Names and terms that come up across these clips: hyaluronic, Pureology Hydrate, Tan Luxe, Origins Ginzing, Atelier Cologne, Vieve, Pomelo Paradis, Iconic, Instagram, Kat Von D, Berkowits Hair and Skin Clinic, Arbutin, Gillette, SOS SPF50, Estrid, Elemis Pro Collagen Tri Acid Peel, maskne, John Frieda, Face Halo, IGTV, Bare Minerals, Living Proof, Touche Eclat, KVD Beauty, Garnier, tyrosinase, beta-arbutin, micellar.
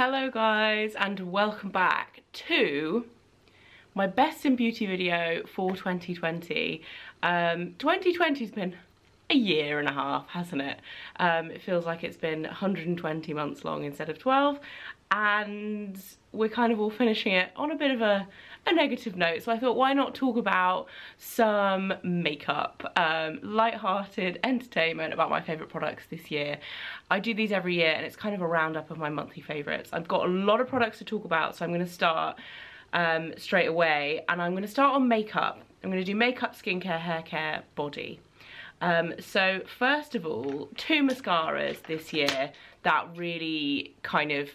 Hello guys, and welcome back to my best in beauty video for 2020. 2020's been a year and a half, hasn't it? It feels like it's been 120 months long instead of 12, and we're kind of all finishing it on a bit of a negative note, so I thought why not talk about some makeup, light-hearted entertainment about my favourite products this year. I do these every year and it's kind of a roundup of my monthly favourites. I've got a lot of products to talk about, so I'm going to start straight away, and I'm going to start on makeup. I'm going to do makeup, skincare, hair care, body. So first of all, two mascaras this year that really kind of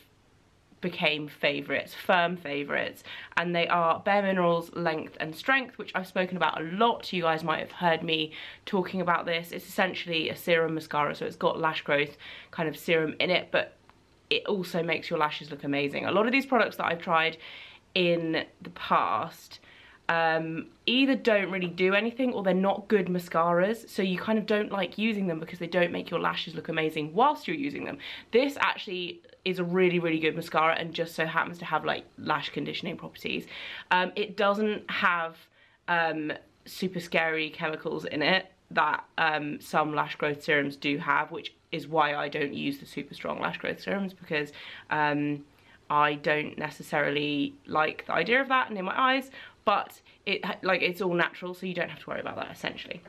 became favourites, firm favourites, and they are Bare Minerals Length and Strength, which I've spoken about a lot. You guys might have heard me talking about this. It's essentially a serum mascara, so it's got lash growth kind of serum in it, but it also makes your lashes look amazing. A lot of these products that I've tried in the past either don't really do anything, or they're not good mascaras, so you kind of don't like using them because they don't make your lashes look amazing whilst you're using them. This actually is a really, really good mascara and just so happens to have like lash conditioning properties. It doesn't have super scary chemicals in it that some lash growth serums do have, which is why I don't use the super strong lash growth serums, because I don't necessarily like the idea of that near my eyes. But it's all natural, so you don't have to worry about that, essentially.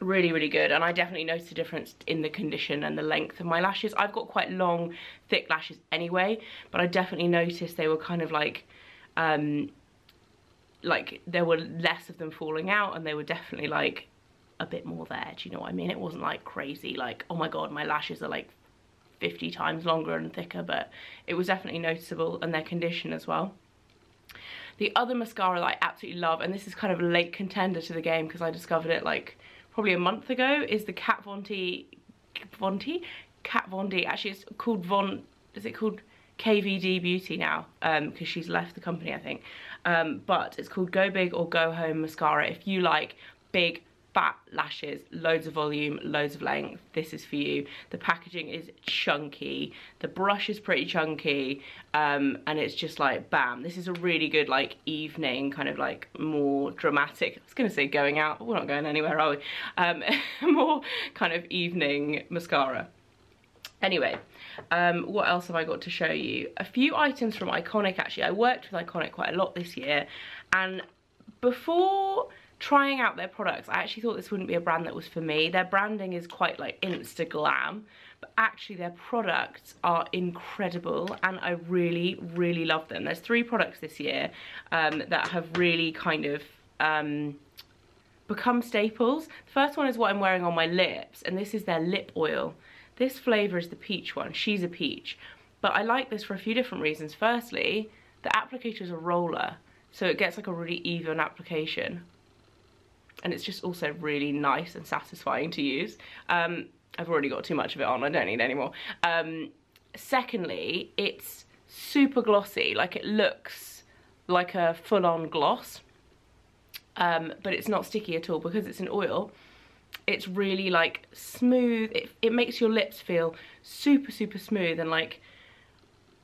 Really, really good, and I definitely noticed a difference in the condition and the length of my lashes. I've got quite long, thick lashes anyway, but I definitely noticed they were kind of like there were less of them falling out, and they were definitely like a bit more there, do you know what I mean? It wasn't like crazy, like, oh my god, my lashes are like 50 times longer and thicker, but it was definitely noticeable, and their condition as well. The other mascara that I absolutely love, and this is kind of a late contender to the game because I discovered it like probably a month ago, is the Kat Von D. Kat Von D. Actually, it's called KVD Beauty now, because she's left the company, I think. But it's called Go Big or Go Home Mascara. If you like big, fat lashes, loads of volume, loads of length, this is for you. The packaging is chunky, the brush is pretty chunky, and it's just like bam. This is a really good like evening kind of like more dramatic, I was gonna say going out, but we're not going anywhere, are we? More kind of evening mascara. Anyway, what else have I got to show you? A few items from Iconic, actually. I worked with Iconic quite a lot this year, and before trying out their products, I actually thought this wouldn't be a brand that was for me. Their branding is quite like Instaglam, but actually their products are incredible, and I really, really love them. There's three products this year that have really kind of become staples. The first one is what I'm wearing on my lips, and this is their lip oil. This flavour is the peach one. She's a peach. But I like this for a few different reasons. Firstly, the applicator is a roller, so it gets like a really even application. And it's just also really nice and satisfying to use. I've already got too much of it on, I don't need any more. Secondly, it's super glossy, like it looks like a full-on gloss, but it's not sticky at all because it's an oil. It's really like smooth, it makes your lips feel super, super smooth, and like,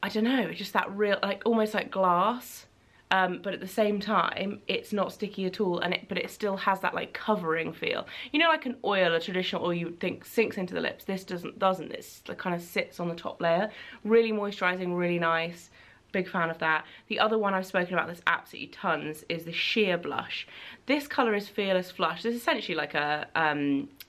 I don't know, just that real, like almost like glass. But at the same time, it's not sticky at all, and but it still has that like covering feel. You know, like an oil, a traditional oil, you would think sinks into the lips. This doesn't. It's like kind of sits on the top layer. Really moisturising, really nice. Big fan of that. The other one I've spoken about that's absolutely tons is the sheer blush. This colour is Fearless Flush. This is essentially like a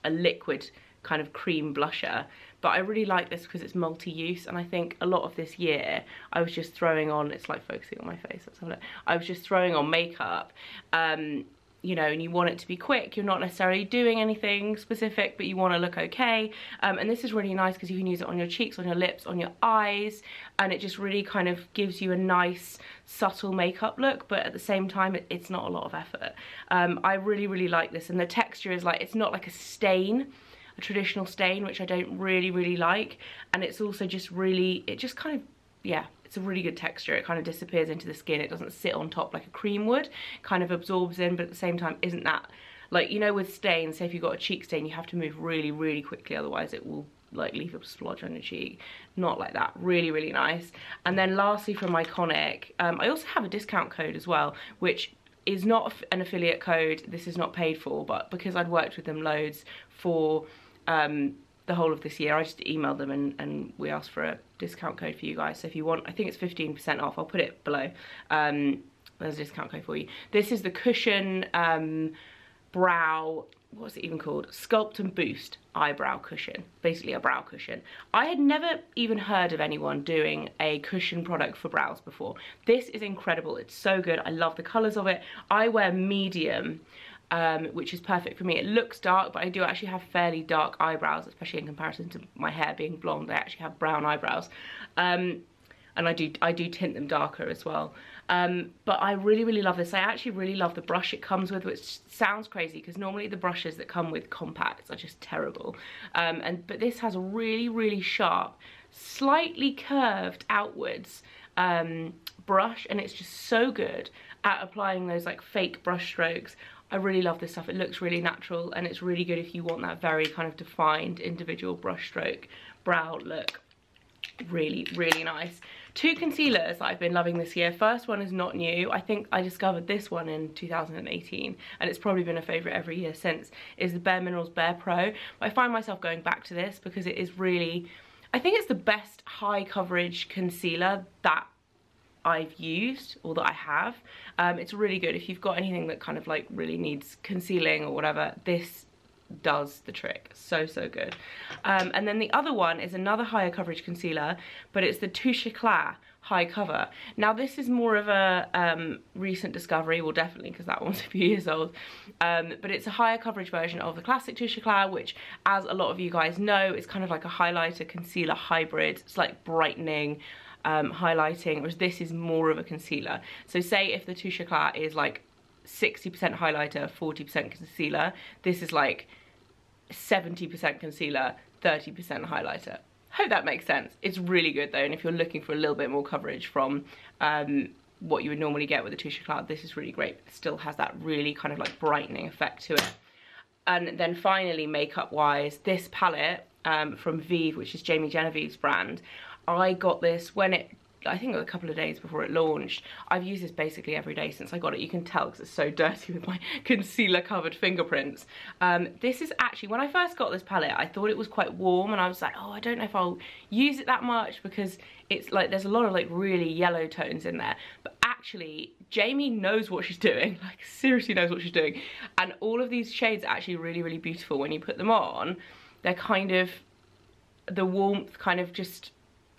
liquid kind of cream blusher, but I really like this because it's multi-use, and I think a lot of this year I was just throwing on, it's like focusing on my face, let's have a look. I was just throwing on makeup, you know, and you want it to be quick, you're not necessarily doing anything specific, but you want to look okay, and this is really nice because you can use it on your cheeks, on your lips, on your eyes, and it just really kind of gives you a nice subtle makeup look, but at the same time it's not a lot of effort. I really, really like this, and the texture is like, it's not like a stain, a traditional stain, which I don't really, really like, and it's also just really, it just kind of, yeah, it's a really good texture. It kind of disappears into the skin, it doesn't sit on top like a cream would, kind of absorbs in, but at the same time isn't that, like, you know, with stains, say if you've got a cheek stain, you have to move really, really quickly, otherwise it will like leave a splodge on your cheek. Not like that. Really, really nice. And then lastly from Iconic, I also have a discount code as well, which is not an affiliate code. This is not paid for, but because I'd worked with them loads for the whole of this year, I just emailed them and we asked for a discount code for you guys. So if you want, I think it's 15% off. I'll put it below. There's a discount code for you. This is the Cushion Brow, what's it even called? Sculpt and Boost Eyebrow Cushion. Basically a brow cushion. I had never even heard of anyone doing a cushion product for brows before. This is incredible. It's so good. I love the colours of it. I wear medium, which is perfect for me. It looks dark, but I do actually have fairly dark eyebrows, especially in comparison to my hair being blonde. I actually have brown eyebrows, and I do tint them darker as well. But I really, really love this. I actually really love the brush it comes with, which sounds crazy because normally the brushes that come with compacts are just terrible. But this has a really, really sharp, slightly curved outwards brush, and it's just so good at applying those like fake brush strokes. I really love this stuff. It looks really natural and it's really good if you want that very kind of defined individual brushstroke brow look. Really, really nice. Two concealers that I've been loving this year. First one is not new. I think I discovered this one in 2018 and it's probably been a favourite every year since, is the Bare Minerals Bare Pro. But I find myself going back to this because it is really, I think it's the best high coverage concealer that I've used, or that I have. It's really good if you've got anything that kind of like really needs concealing or whatever. This does the trick. So, so good. And then the other one is another higher coverage concealer, but it's the Touche Eclat High Cover. Now this is more of a recent discovery, well definitely because that one's a few years old, but it's a higher coverage version of the classic Touche Eclat, which as a lot of you guys know is kind of like a highlighter concealer hybrid. It's like brightening, highlighting, whereas this is more of a concealer. So say if the Touche Eclat is like 60% highlighter, 40% concealer, this is like 70% concealer, 30% highlighter. Hope that makes sense. It's really good though, and if you're looking for a little bit more coverage from what you would normally get with a Touche Eclat, this is really great. It still has that really kind of like brightening effect to it. And then finally, makeup wise, this palette from Vieve, which is Jamie Genevieve's brand, I got this when it, I think it was a couple of days before it launched. I've used this basically every day since I got it. You can tell because it's so dirty with my concealer covered fingerprints. This is actually, when I first got this palette, I thought it was quite warm and I was like, oh, I don't know if I'll use it that much because it's like, there's a lot of like really yellow tones in there. But actually, Jamie knows what she's doing, like seriously knows what she's doing. And all of these shades are actually really, really beautiful. When you put them on, they're kind of, the warmth kind of just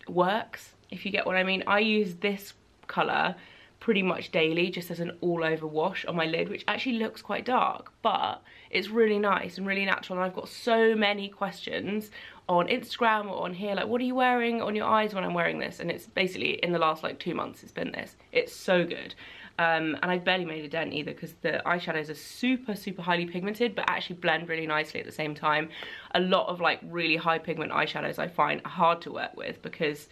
works, if you get what I mean. I use this colour pretty much daily just as an all-over wash on my lid, which actually looks quite dark, but it's really nice and really natural. And I've got so many questions on Instagram or on here, like, what are you wearing on your eyes when I'm wearing this? And it's basically, in the last like 2 months, it's been this. It's so good. And I barely made a dent either because the eyeshadows are super, super highly pigmented, but actually blend really nicely at the same time. A lot of like really high pigment eyeshadows I find are hard to work with because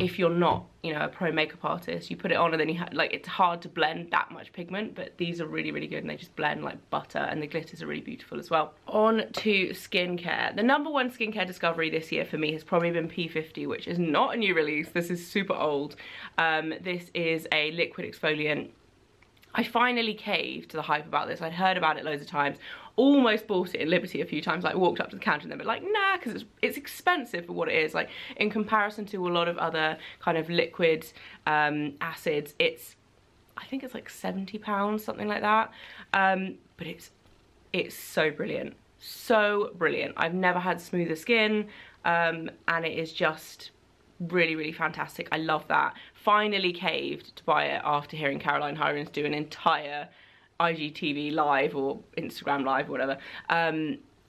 if you're not, you know, a pro makeup artist, you put it on and then you have, like, it's hard to blend that much pigment, but these are really, really good and they just blend like butter, and the glitters are really beautiful as well. On to skincare. The number one skincare discovery this year for me has probably been P50, which is not a new release. This is super old. This is a liquid exfoliant. I finally caved to the hype about this. I'd heard about it loads of times, almost bought it in Liberty a few times, like walked up to the counter and then been like, nah, because it's expensive for what it is. Like in comparison to a lot of other kind of liquid acids, it's, I think it's like £70, something like that. But it's so brilliant, so brilliant. I've never had smoother skin, and it is just really, really fantastic. I love that. Finally caved to buy it after hearing Caroline Hirons do an entire IGTV live or Instagram live or whatever.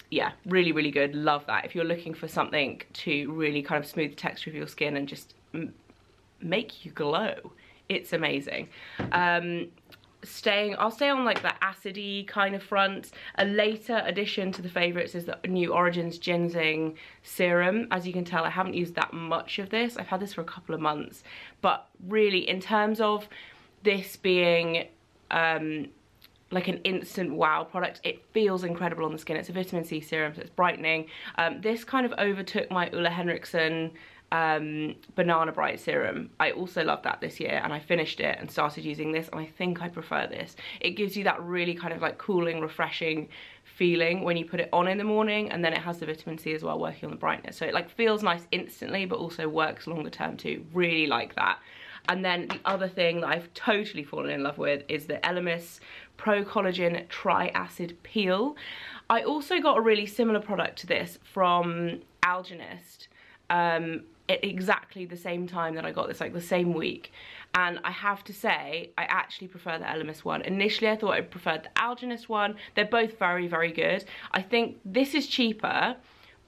Yeah, really, really good. Love that. If you're looking for something to really kind of smooth the texture of your skin and just make you glow, it's amazing. I'll stay on like the acidy kind of front. A later addition to the favourites is the new Origins Ginzing serum. As you can tell, I haven't used that much of this. I've had this for a couple of months, but really in terms of this being like an instant wow product. It feels incredible on the skin. It's a vitamin C serum, so it's brightening. This kind of overtook my Ole Henriksen Banana Bright serum. I also loved that this year, and I finished it and started using this, and I think I prefer this. It gives you that really kind of like cooling, refreshing feeling when you put it on in the morning, and then it has the vitamin C as well working on the brightness. So it like feels nice instantly, but also works longer term too. Really like that. And then the other thing that I've totally fallen in love with is the Elemis Pro Collagen Tri Acid Peel. I also got a really similar product to this from Algenist at exactly the same time that I got this, like the same week. And I have to say, I actually prefer the Elemis one. Initially, I thought I preferred the Algenist one. They're both very, very good. I think this is cheaper,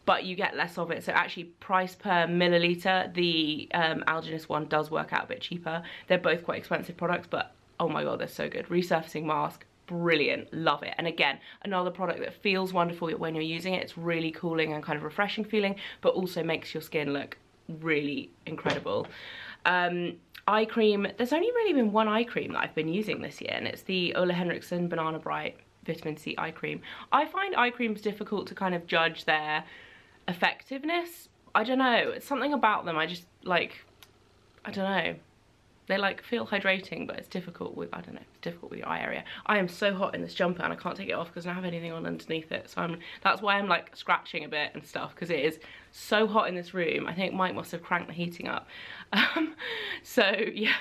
but you get less of it. So actually, price per milliliter, the Algenist one does work out a bit cheaper. They're both quite expensive products, but oh my god, they're so good. Resurfacing mask, brilliant, love it. And again, another product that feels wonderful when you're using it. It's really cooling and kind of refreshing feeling, but also makes your skin look really incredible. Eye cream, there's only really been one eye cream that I've been using this year, and it's the Ole Henriksen Banana Bright Vitamin C Eye Cream. I find eye creams difficult to kind of judge their effectiveness. I don't know, it's something about them. I just like, I don't know, they like feel hydrating, but it's difficult with, I don't know, it's difficult with your eye area. I am so hot in this jumper and I can't take it off because I don't have anything on underneath it. So that's why I'm like scratching a bit and stuff, because it is so hot in this room. I think Mike must have cranked the heating up. So yeah,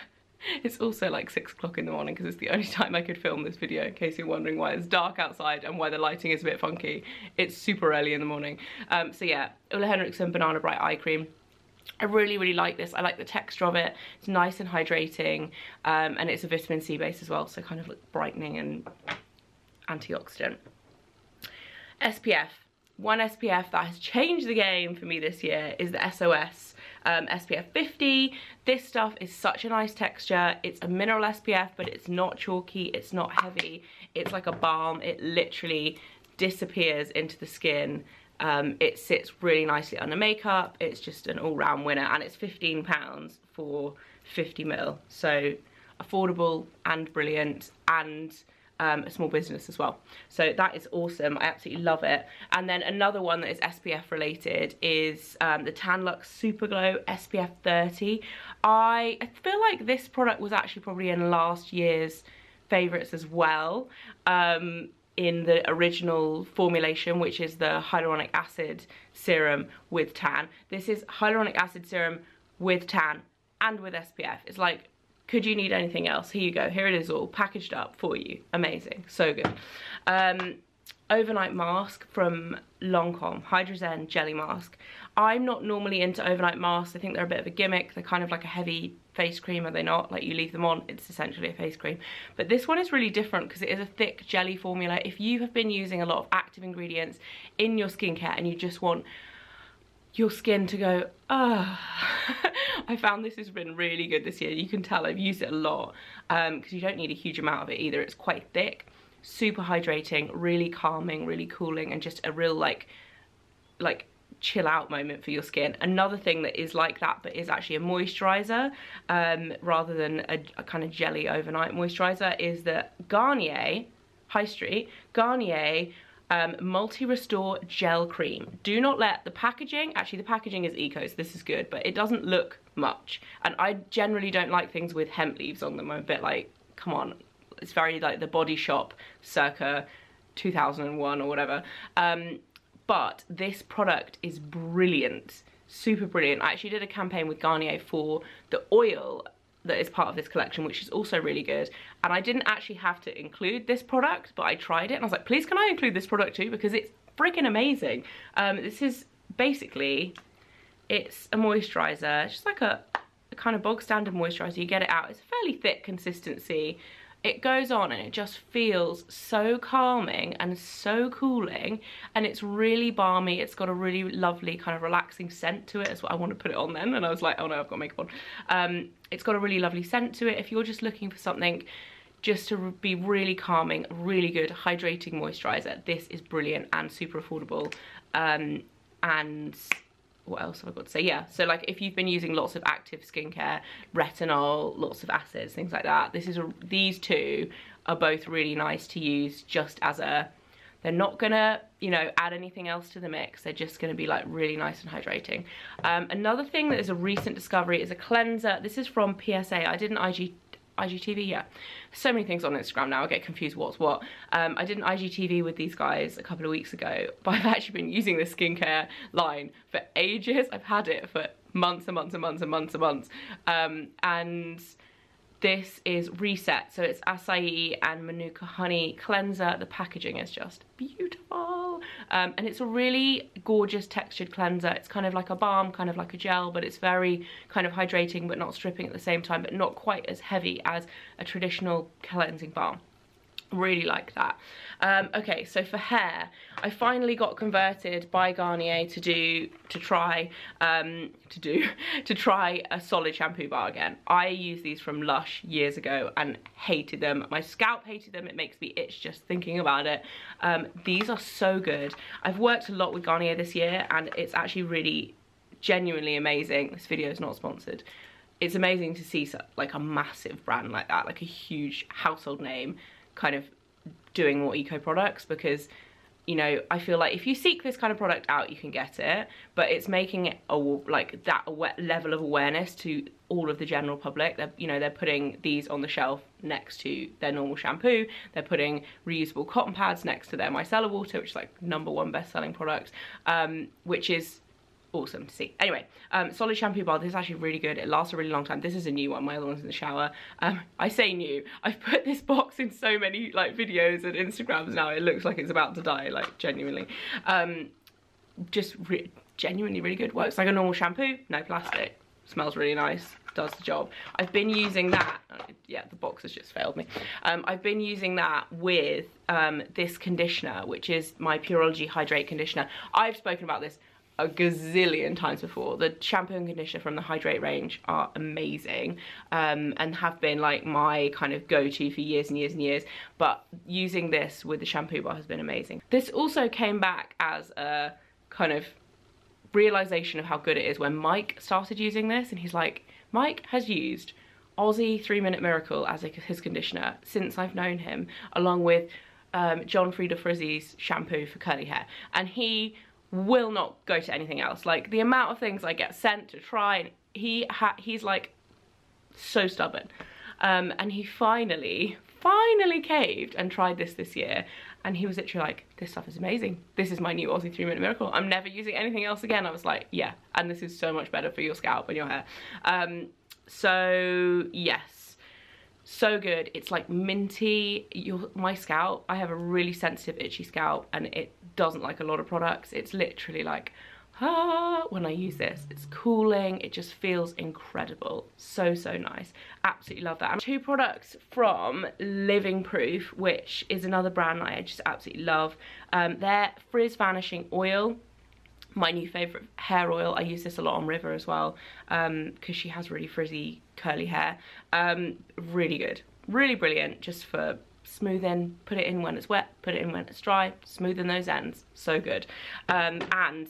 it's also like 6 o'clock in the morning because it's the only time I could film this video, in case you're wondering why it's dark outside and why the lighting is a bit funky. It's super early in the morning. So yeah, Ole Henriksen Banana Bright Eye Cream. I really, really like this. I like the texture of it. It's nice and hydrating, and it's a vitamin C base as well, so kind of like brightening and antioxidant. SPF. One SPF that has changed the game for me this year is the SOS SPF50. This stuff is such a nice texture. It's a mineral SPF, but it's not chalky. It's not heavy. It's like a balm. It literally disappears into the skin. It sits really nicely under makeup. It's just an all-round winner, and it's £15 for 50 ml. So affordable and brilliant, and a small business as well. So that is awesome. I absolutely love it. And then another one that is SPF related is the Tan Luxe Super Glow SPF 30. I feel like this product was actually probably in last year's favourites as well. In the original formulation, which is the hyaluronic acid serum with tan. This is hyaluronic acid serum with tan and with SPF. It's like, could you need anything else? Here you go, here it is all packaged up for you. Amazing, so good. Overnight mask from Lancôme Hydra Zen Jelly Mask. I'm not normally into overnight masks. I think they're a bit of a gimmick. They're kind of like a heavy face cream, are they not? Like, you leave them on, it's essentially a face cream. But this one is really different because it is a thick jelly formula. If you have been using a lot of active ingredients in your skincare and you just want your skin to go, I found this has been really good this year. You can tell I've used it a lot because you don't need a huge amount of it either. It's quite thick. Super hydrating, really calming, really cooling, and just a real like chill out moment for your skin. Another thing that is like that but is actually a moisturizer rather than a kind of jelly overnight moisturizer is the Garnier High Street Garnier Multi-Restore Gel Cream. Do not let the packaging, actually the packaging is eco, so this is good, but it doesn't look much, and I generally don't like things with hemp leaves on them. I'm a bit like, come on. It's very like The Body Shop circa 2001 or whatever. But this product is brilliant, super brilliant. I actually did a campaign with Garnier for the oil that is part of this collection, which is also really good. And I didn't actually have to include this product, but I tried it and I was like, please can I include this product too? Because it's freaking amazing. This is basically, it's a moisturizer. It's just like a kind of bog standard moisturizer. You get it out, it's a fairly thick consistency. It goes on and it just feels so calming and so cooling, and it's really balmy. It's got a really lovely kind of relaxing scent to it. That's what I want to put it on then, and I was like, oh no, I've got makeup on. It's got a really lovely scent to it. If you're just looking for something just to be really calming, really good hydrating moisturizer, this is brilliant and super affordable. And what else have I got to say? Yeah, so like if you've been using lots of active skincare, retinol, lots of acids, things like that, these two are both really nice to use just as a, they're not gonna, you know, add anything else to the mix. They're just gonna be like really nice and hydrating. Another thing that is a recent discovery is a cleanser. This is from PSA. I did an IGTV, yeah. So many things on Instagram now, I get confused what's what. I did an IGTV with these guys a couple of weeks ago, but I've actually been using this skincare line for ages. I've had it for months and months and months and months and months. And this is Reset, so it's acai and manuka honey cleanser. The packaging is just beautiful. And it's a really gorgeous textured cleanser. It's kind of like a balm, kind of like a gel, but it's very kind of hydrating but not stripping at the same time, but not quite as heavy as a traditional cleansing balm. Really like that. Okay, so for hair, I finally got converted by Garnier to try a solid shampoo bar again. I used these from Lush years ago and hated them. My scalp hated them. It makes me itch just thinking about it. These are so good. I've worked a lot with Garnier this year and it's actually really genuinely amazing. This video is not sponsored. It's amazing to see like a massive brand like that, like a huge household name, kind of doing more eco products, because, you know, I feel like if you seek this kind of product out, you can get it, but it's making it like that level of awareness to all of the general public. You know, they're putting these on the shelf next to their normal shampoo. They're putting reusable cotton pads next to their micellar water, which is like #1 best-selling product, which is awesome to see. Anyway, solid shampoo bar. This is actually really good. It lasts a really long time. This is a new one. My other one's in the shower. I say new. I've put this box in so many like videos and Instagrams now. It looks like it's about to die, like genuinely. Just genuinely really good. Works like a normal shampoo. No plastic. Smells really nice. Does the job. I've been using that. Yeah, the box has just failed me. I've been using that with this conditioner, which is my Pureology Hydrate conditioner. I've spoken about this a gazillion times before. The shampoo and conditioner from the Hydrate range are amazing, and have been like my kind of go-to for years and years and years, but using this with the shampoo bar has been amazing. This also came back as a kind of realization of how good it is when Mike started using this, and he's like, Mike has used Aussie 3 Minute Miracle as his conditioner since I've known him, along with John Frieda Frizzy's shampoo for curly hair, and he will not go to anything else. Like the amount of things I get sent to try, and he's like so stubborn, and he finally caved and tried this year, and he was literally like, this stuff is amazing. This is my new Aussie 3 Minute Miracle. I'm never using anything else again. I was like, yeah, and this is so much better for your scalp and your hair. So yes, so good. It's like minty. My scalp, I have a really sensitive, itchy scalp, and it doesn't like a lot of products. It's literally like, ah, when I use this. It's cooling. It just feels incredible. So, so nice. Absolutely love that. And two products from Living Proof, which is another brand I just absolutely love. Their Frizz Vanishing Oil, my new favorite hair oil. I use this a lot on River as well, because she has really frizzy curly hair. Really good, really brilliant, just for smoothing. Put it in when it's wet, put it in when it's dry, smoothing those ends. So good. And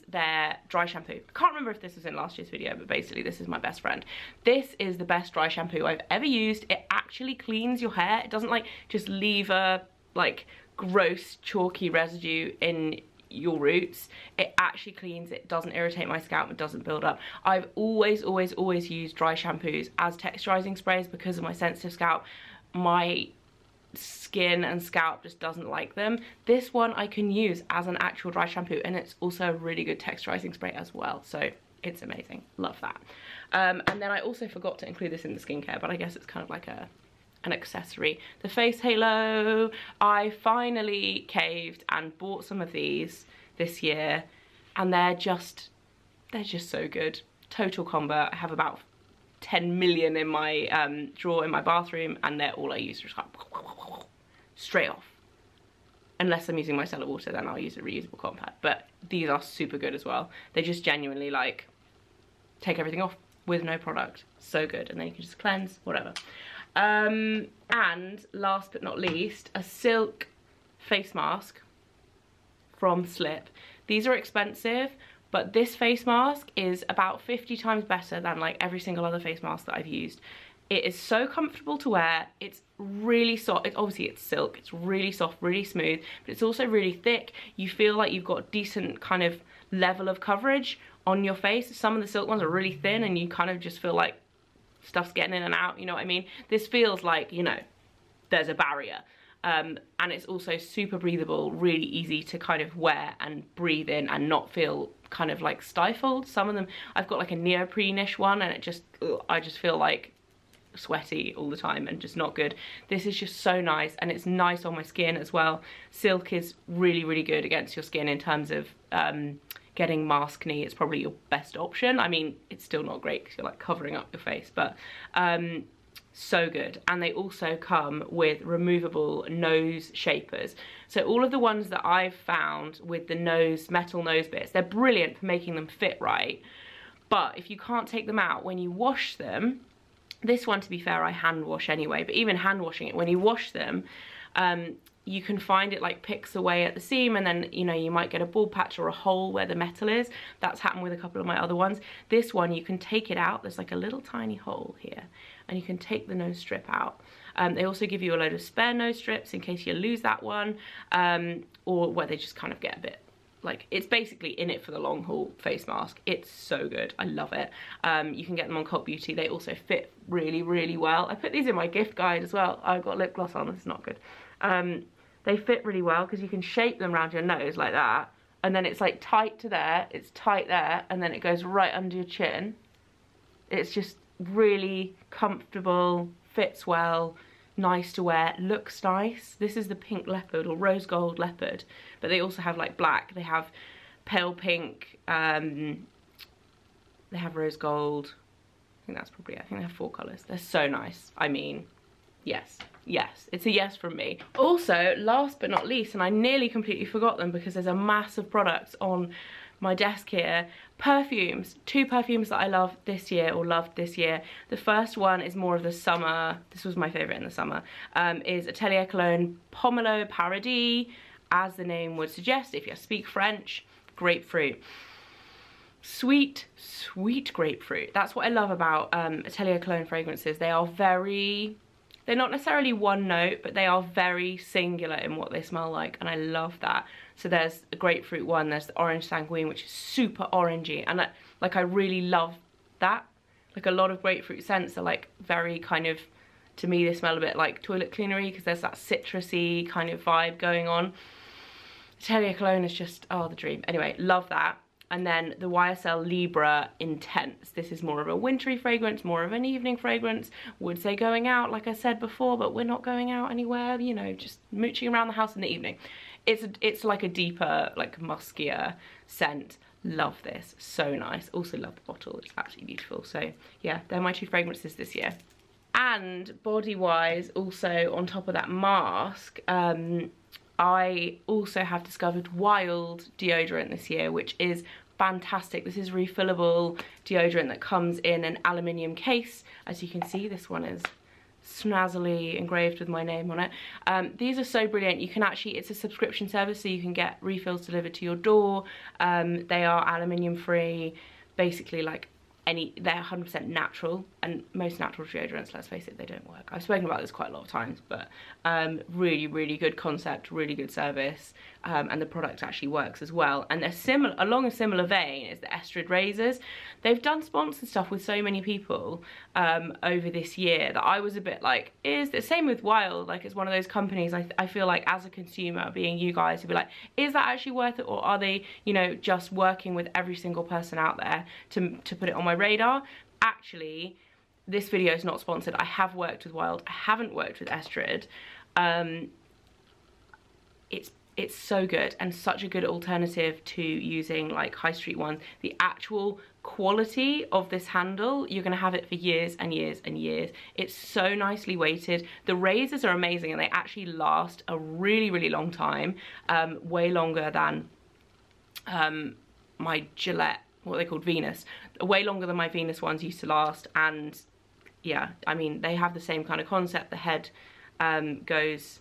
their dry shampoo, I can't remember if this was in last year's video, but basically this is my best friend. This is the best dry shampoo I've ever used. It actually cleans your hair. It doesn't like just leave a like gross chalky residue in your roots. It actually cleans. It doesn't irritate my scalp. It doesn't build up. I've always used dry shampoos as texturizing sprays because of my sensitive scalp. My skin and scalp just doesn't like them. This one I can use as an actual dry shampoo, and it's also a really good texturizing spray as well. So it's amazing. Love that. And then I also forgot to include this in the skincare, but I guess it's kind of like an accessory. The Face Halo. I finally caved and bought some of these this year, and they're just so good. Total combo. I have about 10 million in my drawer in my bathroom, and they're all I use. Just like, straight off. Unless I'm using micellar water, then I'll use a reusable cotton pad. But these are super good as well. They just genuinely like take everything off with no product. So good. And then you can just cleanse, whatever. And last but not least, a silk face mask from Slip. These are expensive, but this face mask is about 50 times better than like every single other face mask that I've used. It is so comfortable to wear. It's really soft. Obviously it's silk. It's really soft, really smooth, but it's also really thick. You feel like you've got decent kind of level of coverage on your face. Some of the silk ones are really thin and you kind of just feel like stuff's getting in and out, you know what I mean? This feels like, you know, there's a barrier. And it's also super breathable, really easy to kind of wear and breathe in and not feel kind of like stifled. Some of them, I've got like a neoprene-ish one and it just, ugh, I just feel like sweaty all the time and just not good. This is just so nice and it's nice on my skin as well. Silk is really, really good against your skin in terms of getting maskne. It's probably your best option. I mean, it's still not great because you're like covering up your face, but so good. And they also come with removable nose shapers. So all of the ones that I've found with the nose, metal nose bits, they're brilliant for making them fit right. But if you can't take them out when you wash them, this one to be fair I hand wash anyway, but even hand washing it, when you wash them, you can find it like picks away at the seam and then, you know, you might get a bald patch or a hole where the metal is. That's happened with a couple of my other ones. This one, you can take it out. There's like a little tiny hole here and you can take the nose strip out. They also give you a load of spare nose strips in case you lose that one, or where they just kind of get a bit, like, it's basically in it for the long haul face mask. It's so good. I love it. You can get them on Cult Beauty. They also fit really, really well. I put these in my gift guide as well. I've got lip gloss on. This is not good. They fit really well because you can shape them around your nose like that, and then it's like tight to there, it's tight there, and then it goes right under your chin. It's just really comfortable, fits well, nice to wear, looks nice. This is the pink leopard or rose gold leopard, but they also have like black, they have pale pink, they have rose gold. I think that's probably it. I think they have 4 colours. They're so nice. I mean, yes. Yes, it's a yes from me. Also, last but not least, and I nearly completely forgot them because there's a mass of products on my desk here. Perfumes. 2 perfumes that I love this year, or loved this year. The first one is more of the summer. This was my favourite in the summer. Is Atelier Cologne Pomelo Paradis, as the name would suggest. If you speak French, grapefruit. Sweet, sweet grapefruit. That's what I love about Atelier Cologne fragrances. They are very... they're not necessarily one note, but they are very singular in what they smell like, and I love that. So there's a grapefruit one, there's the orange sanguine, which is super orangey, and that, like, I really love that. Like, a lot of grapefruit scents are like very kind of, to me they smell a bit like toilet cleanery because there's that citrusy kind of vibe going on. Atelier Cologne is just, oh, the dream. Anyway, love that. And then the YSL Libra Intense. This is more of a wintry fragrance, more of an evening fragrance. Would say going out, like I said before, but we're not going out anywhere, you know, just mooching around the house in the evening. It's like a deeper, like muskier scent. Love this, so nice. Also love the bottle, it's absolutely beautiful. So yeah, they're my 2 fragrances this year. And body-wise, also on top of that mask, I also have discovered Wild deodorant this year, which is fantastic. This is refillable deodorant that comes in an aluminium case. As you can see, this one is snazzily engraved with my name on it. These are so brilliant. You can actually, it's a subscription service, so you can get refills delivered to your door. They are aluminium free, basically like they're 100% natural, and most natural deodorants, let's face it, they don't work. I've spoken about this quite a lot of times, but really, really good concept, really good service, and the product actually works as well. And they're similar, along a similar vein is the Estrid razors. They've done sponsored stuff with so many people over this year that I was a bit like, is the same with Wild? Like, it's one of those companies I feel like as a consumer, being you guys, you'd be like, is that actually worth it, or are they, you know, just working with every single person out there to put it on my radar? Actually, this video is not sponsored. I have worked with Wild. I haven't worked with Estrid. It's so good and such a good alternative to using like high street ones. The actual quality of this handle, you're going to have it for years and years and years. It's so nicely weighted. The razors are amazing and they actually last a really, really long time, way longer than my Gillette, what they called Venus, way longer than my Venus ones used to last. And yeah, I mean, they have the same kind of concept. The head goes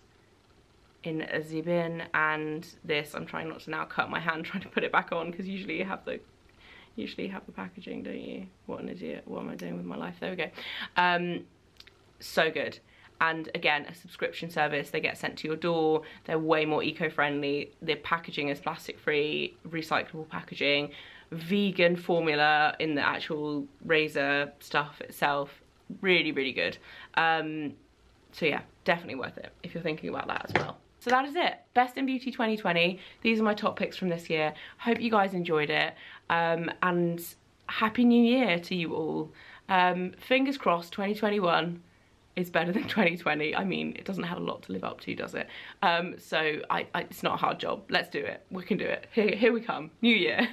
in a zibin, and this, I'm trying not to now cut my hand trying to put it back on, because usually you have the packaging, don't you? What an idiot. What am I doing with my life? There we go. so good. And again, a subscription service, they get sent to your door, they're way more eco-friendly, their packaging is plastic-free, recyclable packaging, vegan formula in the actual razor stuff itself, really, really good. So yeah, definitely worth it if you're thinking about that as well. So that is it, Best in Beauty 2020. These are my top picks from this year. Hope you guys enjoyed it, and Happy New Year to you all. Fingers crossed 2021 is better than 2020. I mean, it doesn't have a lot to live up to, does it? So it's not a hard job. Let's do it, we can do it. Here we come, new year.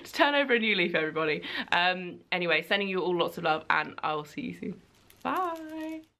Just turn over a new leaf, everybody. Anyway, sending you all lots of love, and I will see you soon. Bye.